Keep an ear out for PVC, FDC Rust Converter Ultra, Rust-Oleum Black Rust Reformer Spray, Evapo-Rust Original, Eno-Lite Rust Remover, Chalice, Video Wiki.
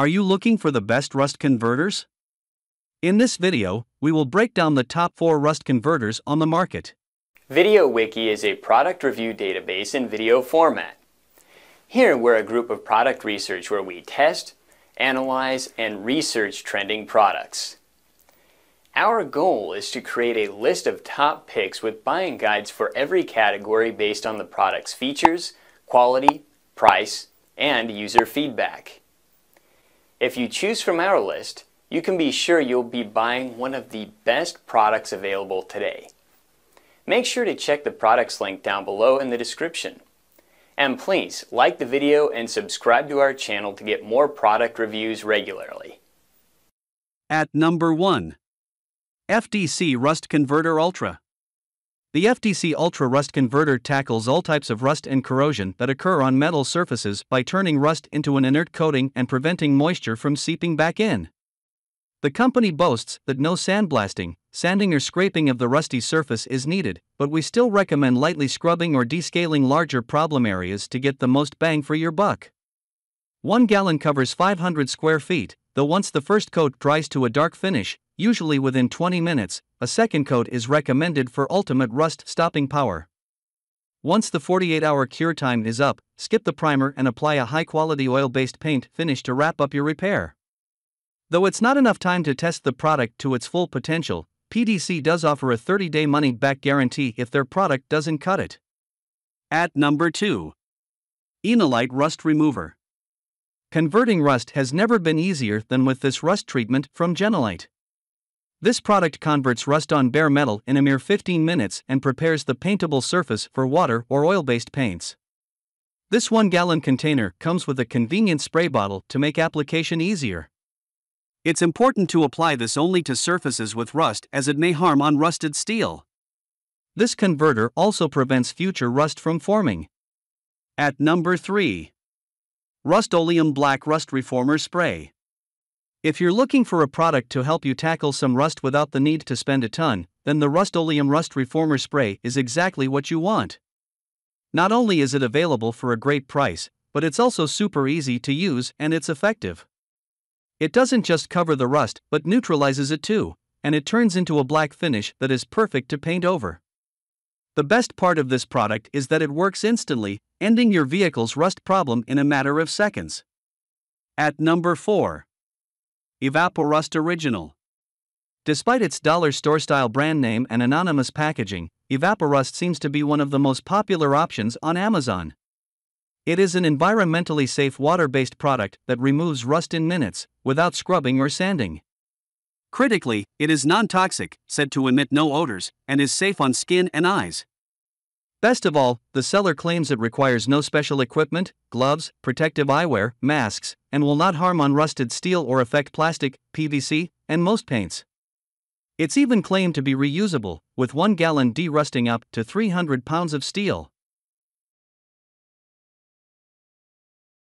Are you looking for the best rust converters? In this video, we will break down the top 4 rust converters on the market. Video Wiki is a product review database in video format. Here we're a group of product research where we test, analyze, and research trending products. Our goal is to create a list of top picks with buying guides for every category based on the product's features, quality, price, and user feedback. If you choose from our list, you can be sure you'll be buying one of the best products available today. Make sure to check the products link down below in the description. And please like the video and subscribe to our channel to get more product reviews regularly. At number 1. FDC Rust Converter Ultra. The FDC Ultra Rust Converter tackles all types of rust and corrosion that occur on metal surfaces by turning rust into an inert coating and preventing moisture from seeping back in. The company boasts that no sandblasting, sanding or scraping of the rusty surface is needed, but we still recommend lightly scrubbing or descaling larger problem areas to get the most bang for your buck. 1 gallon covers 500 square feet, though once the first coat dries to a dark finish, usually within 20 minutes, a second coat is recommended for ultimate rust-stopping power. Once the 48-hour cure time is up, skip the primer and apply a high-quality oil-based paint finish to wrap up your repair. Though it's not enough time to test the product to its full potential, PDC does offer a 30-day money-back guarantee if their product doesn't cut it. At number 2. Eno-Lite Rust Remover. Converting rust has never been easier than with this rust treatment from Eno-Lite. This product converts rust on bare metal in a mere 15 minutes and prepares the paintable surface for water or oil-based paints. This 1 gallon container comes with a convenient spray bottle to make application easier. It's important to apply this only to surfaces with rust as it may harm unrusted steel. This converter also prevents future rust from forming. At number 3. Rust-Oleum Black Rust Reformer Spray. If you're looking for a product to help you tackle some rust without the need to spend a ton, then the Rust-Oleum Rust Reformer Spray is exactly what you want. Not only is it available for a great price, but it's also super easy to use and it's effective. It doesn't just cover the rust but neutralizes it too, and it turns into a black finish that is perfect to paint over. The best part of this product is that it works instantly, ending your vehicle's rust problem in a matter of seconds. At number 4. Evapo-Rust Original. Despite its dollar store style brand name and anonymous packaging, Evapo-Rust seems to be one of the most popular options on Amazon. It is an environmentally safe water-based product that removes rust in minutes, without scrubbing or sanding. Critically, it is non-toxic, said to emit no odors, and is safe on skin and eyes. Best of all, the seller claims it requires no special equipment, gloves, protective eyewear, masks, and will not harm unrusted steel or affect plastic, PVC, and most paints. It's even claimed to be reusable, with 1 gallon de-rusting up to 300 pounds of steel.